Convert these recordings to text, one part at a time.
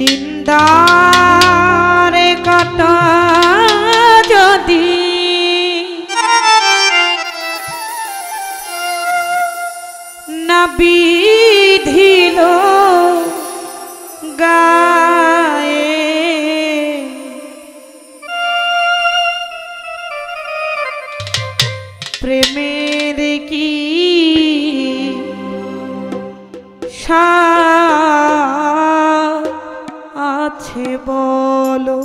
निंदारे काटा जदि ना बिधिलो गाए प्रेमेर की आछे बोलो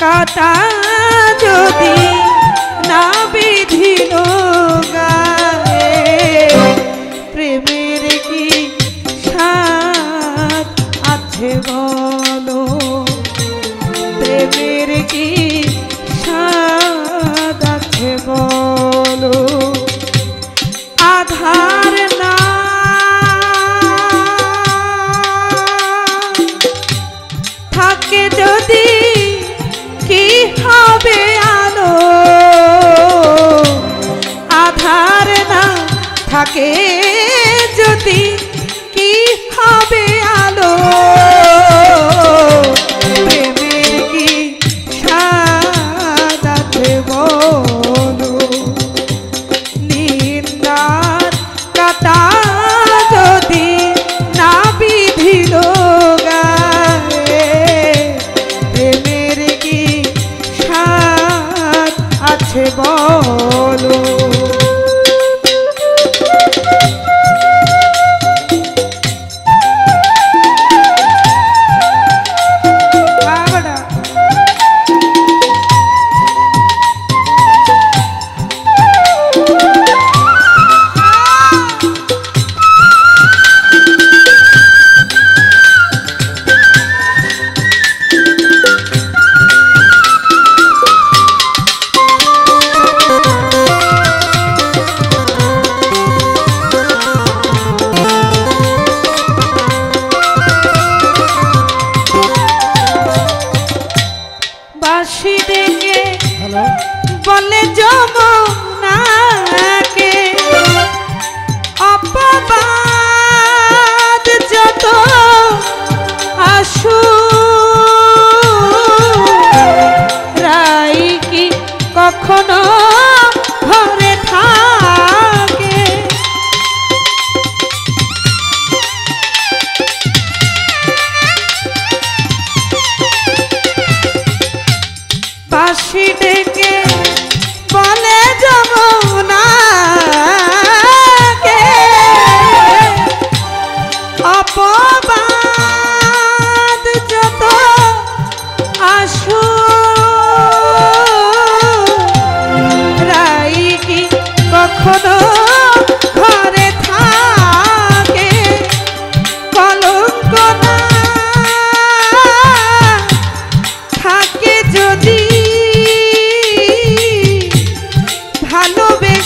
काटा जोदी ना बिधिलो गाए प्रेमेर की साथ आछे बोलो प्रेमेर की साथ आछे बोलो आधार ना थाके जोदी आलो आधार ना थाके जोदी की हबे आलो प्रेमे की साथ आछे बोलो निंदार काटा जोदी ना बिधिलो बोलो भालो बे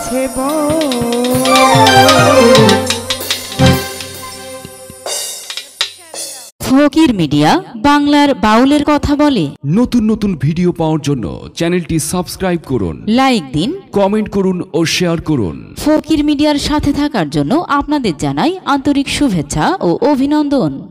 আছে ফকির মিডিয়া বাংলার বাউলের কথা বলে। নতুন নতুন ভিডিও পাওয়ার জন্য চ্যানেলটি সাবস্ক্রাইব করুন, লাইক দিন, কমেন্ট করুন ও শেয়ার করুন। ফকির মিডিয়ার সাথে থাকার জন্য আপনাদের জানাই আন্তরিক শুভেচ্ছা ও অভিনন্দন।